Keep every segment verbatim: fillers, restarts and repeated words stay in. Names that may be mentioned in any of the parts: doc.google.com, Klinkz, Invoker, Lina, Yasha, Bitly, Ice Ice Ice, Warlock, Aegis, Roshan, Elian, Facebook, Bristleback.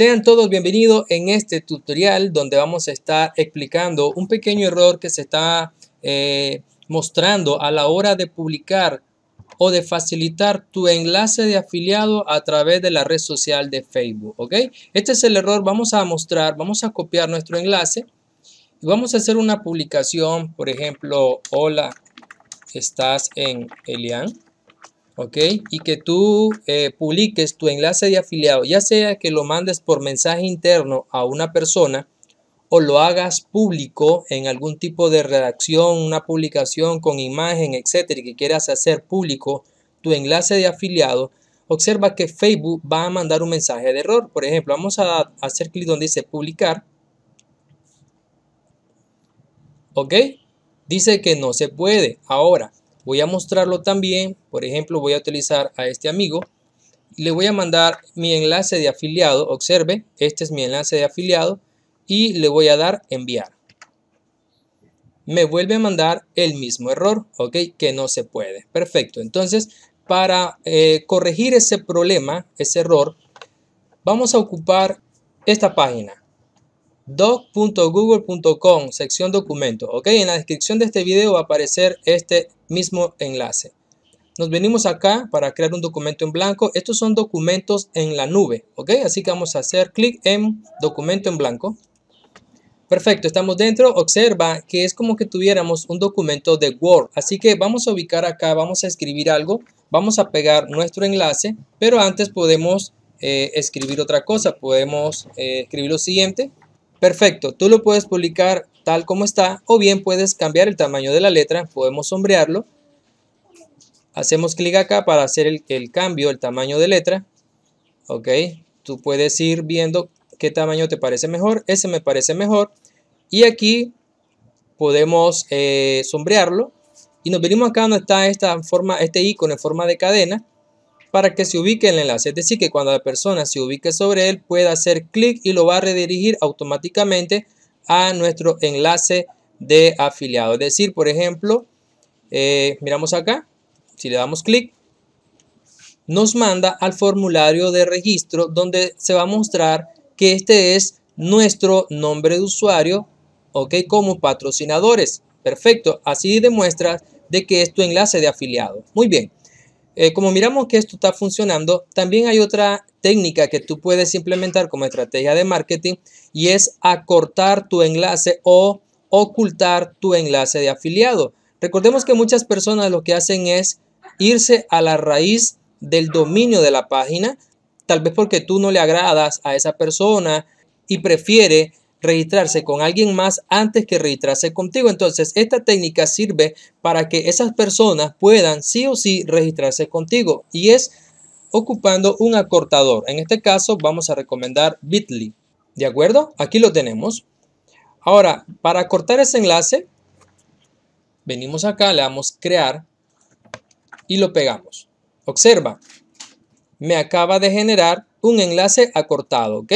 Sean todos bienvenidos en este tutorial donde vamos a estar explicando un pequeño error que se está eh, mostrando a la hora de publicar o de facilitar tu enlace de afiliado a través de la red social de Facebook, ¿ok? Este es el error. Vamos a mostrar, vamos a copiar nuestro enlace y vamos a hacer una publicación, por ejemplo, hola, estás en Elian, ¿ok? Y que tú eh, publiques tu enlace de afiliado, ya sea que lo mandes por mensaje interno a una persona o lo hagas público en algún tipo de redacción, una publicación con imagen, etcétera, y que quieras hacer público tu enlace de afiliado, observa que Facebook va a mandar un mensaje de error. Por ejemplo, vamos a hacer clic donde dice publicar. Ok, dice que no se puede. Ahora voy a mostrarlo también. Por ejemplo, voy a utilizar a este amigo. Le voy a mandar mi enlace de afiliado. Observe, este es mi enlace de afiliado. Y le voy a dar enviar. Me vuelve a mandar el mismo error, ok, que no se puede. Perfecto. Entonces, para eh, corregir ese problema, ese error, vamos a ocupar esta página, doc punto google punto com, sección documento, ok. En la descripción de este video va a aparecer este mismo enlace. Nos venimos acá para crear un documento en blanco. Estos son documentos en la nube, ok. Así que vamos a hacer clic en documento en blanco. Perfecto, estamos dentro. Observa que es como que tuviéramos un documento de Word. Así que vamos a ubicar acá, vamos a escribir algo, vamos a pegar nuestro enlace, pero antes podemos eh, escribir otra cosa, podemos eh, escribir lo siguiente. Perfecto, tú lo puedes publicar tal como está o bien puedes cambiar el tamaño de la letra, podemos sombrearlo. Hacemos clic acá para hacer el, el cambio, el tamaño de letra. Ok, tú puedes ir viendo qué tamaño te parece mejor. Ese me parece mejor. Y aquí podemos eh, sombrearlo. Y nos venimos acá donde está esta forma, este icono en forma de cadena, para que se ubique el enlace. Es decir, que cuando la persona se ubique sobre él, pueda hacer clic y lo va a redirigir automáticamente a nuestro enlace de afiliado. Es decir, por ejemplo, eh, miramos acá. Si le damos clic, nos manda al formulario de registro donde se va a mostrar que este es nuestro nombre de usuario, ok, como patrocinadores. Perfecto, así demuestras de que es tu enlace de afiliado. Muy bien, eh, como miramos que esto está funcionando, también hay otra técnica que tú puedes implementar como estrategia de marketing y es acortar tu enlace o ocultar tu enlace de afiliado. Recordemos que muchas personas lo que hacen es irse a la raíz del dominio de la página, tal vez porque tú no le agradas a esa persona y prefiere registrarse con alguien más antes que registrarse contigo. Entonces, esta técnica sirve para que esas personas puedan sí o sí registrarse contigo y es ocupando un acortador. En este caso, vamos a recomendar Bitly. ¿De acuerdo? Aquí lo tenemos. Ahora, para acortar ese enlace, venimos acá, le damos crear y lo pegamos. Observa. Me acaba de generar un enlace acortado, ¿ok?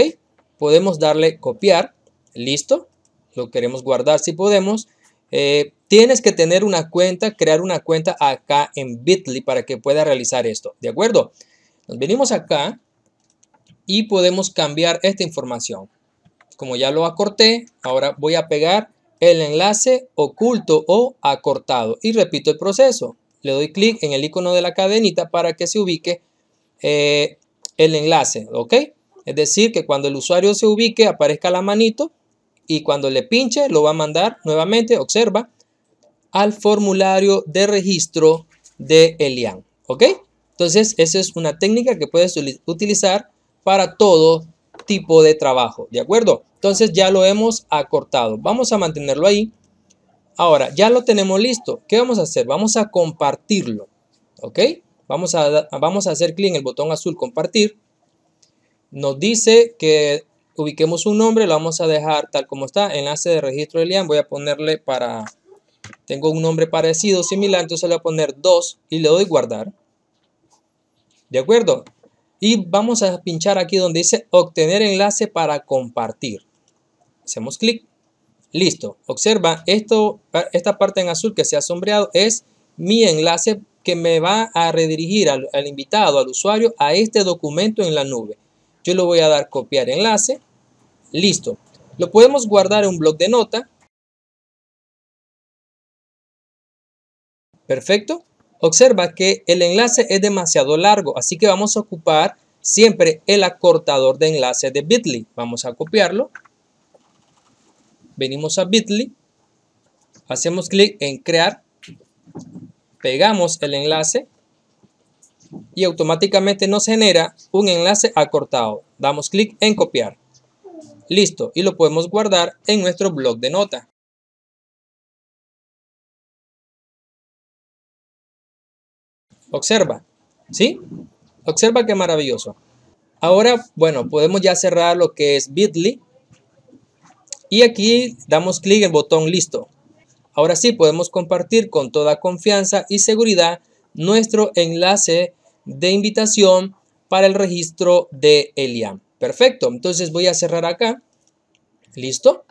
Podemos darle copiar, listo, lo queremos guardar si podemos. Eh, tienes que tener una cuenta, crear una cuenta acá en Bitly para que pueda realizar esto, ¿de acuerdo? Nos venimos acá y podemos cambiar esta información. Como ya lo acorté, ahora voy a pegar el enlace oculto o acortado y repito el proceso. Le doy clic en el icono de la cadenita para que se ubique Eh, el enlace, ok, es decir que cuando el usuario se ubique aparezca la manito y cuando le pinche lo va a mandar nuevamente, observa, al formulario de registro de Elian, ok. Entonces esa es una técnica que puedes utilizar para todo tipo de trabajo, de acuerdo. Entonces ya lo hemos acortado, vamos a mantenerlo ahí. Ahora ya lo tenemos listo, ¿qué vamos a hacer? Vamos a compartirlo, ok. Vamos a, vamos a hacer clic en el botón azul compartir. Nos dice que ubiquemos un nombre. Lo vamos a dejar tal como está. Enlace de registro de Elian. Voy a ponerle para... Tengo un nombre parecido, similar. Entonces le voy a poner dos y le doy guardar. ¿De acuerdo? Y vamos a pinchar aquí donde dice obtener enlace para compartir. Hacemos clic. Listo. Observa esto, esta parte en azul que se ha sombreado es mi enlace que me va a redirigir al, al invitado, al usuario, a este documento en la nube. Yo le voy a dar copiar enlace. Listo. Lo podemos guardar en un bloc de nota. Perfecto. Observa que el enlace es demasiado largo, así que vamos a ocupar siempre el acortador de enlace de Bitly. Vamos a copiarlo. Venimos a Bitly. Hacemos clic en crear. Pegamos el enlace. Y automáticamente nos genera un enlace acortado. Damos clic en copiar. Listo. Y lo podemos guardar en nuestro bloc de nota. Observa, ¿sí? Observa qué maravilloso. Ahora, bueno, podemos ya cerrar lo que es Bitly. Y aquí damos clic en el botón listo. Ahora sí, podemos compartir con toda confianza y seguridad nuestro enlace de invitación para el registro de Elian. Perfecto, entonces voy a cerrar acá. ¿Listo?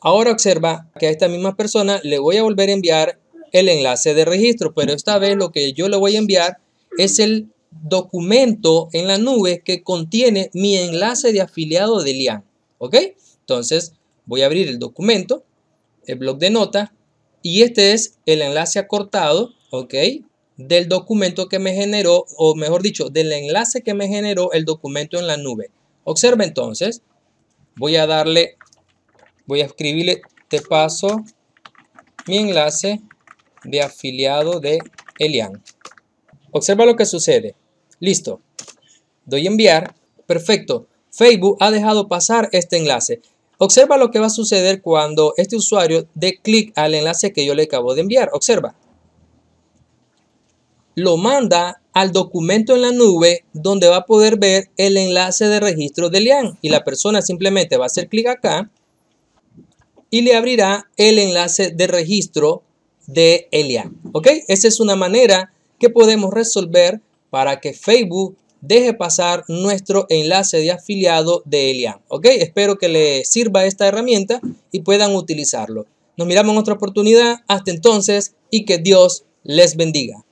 Ahora observa que a esta misma persona le voy a volver a enviar el enlace de registro, pero esta vez lo que yo le voy a enviar es el documento en la nube que contiene mi enlace de afiliado de Elian. ¿Ok? Entonces voy a abrir el documento, el bloc de nota, y este es el enlace acortado, ¿ok? Del documento que me generó, o mejor dicho, del enlace que me generó el documento en la nube. Observa entonces, voy a darle, voy a escribirle, te paso mi enlace de afiliado de Elian. Observa lo que sucede. Listo. Doy enviar. Perfecto. Facebook ha dejado pasar este enlace. Observa lo que va a suceder cuando este usuario dé clic al enlace que yo le acabo de enviar. Observa. Lo manda al documento en la nube donde va a poder ver el enlace de registro de Elian. Y la persona simplemente va a hacer clic acá y le abrirá el enlace de registro de Elian. ¿Ok? Esa es una manera que podemos resolver para que Facebook deje pasar nuestro enlace de afiliado de Elian. ¿Ok? Espero que les sirva esta herramienta y puedan utilizarlo. Nos miramos en otra oportunidad. Hasta entonces y que Dios les bendiga.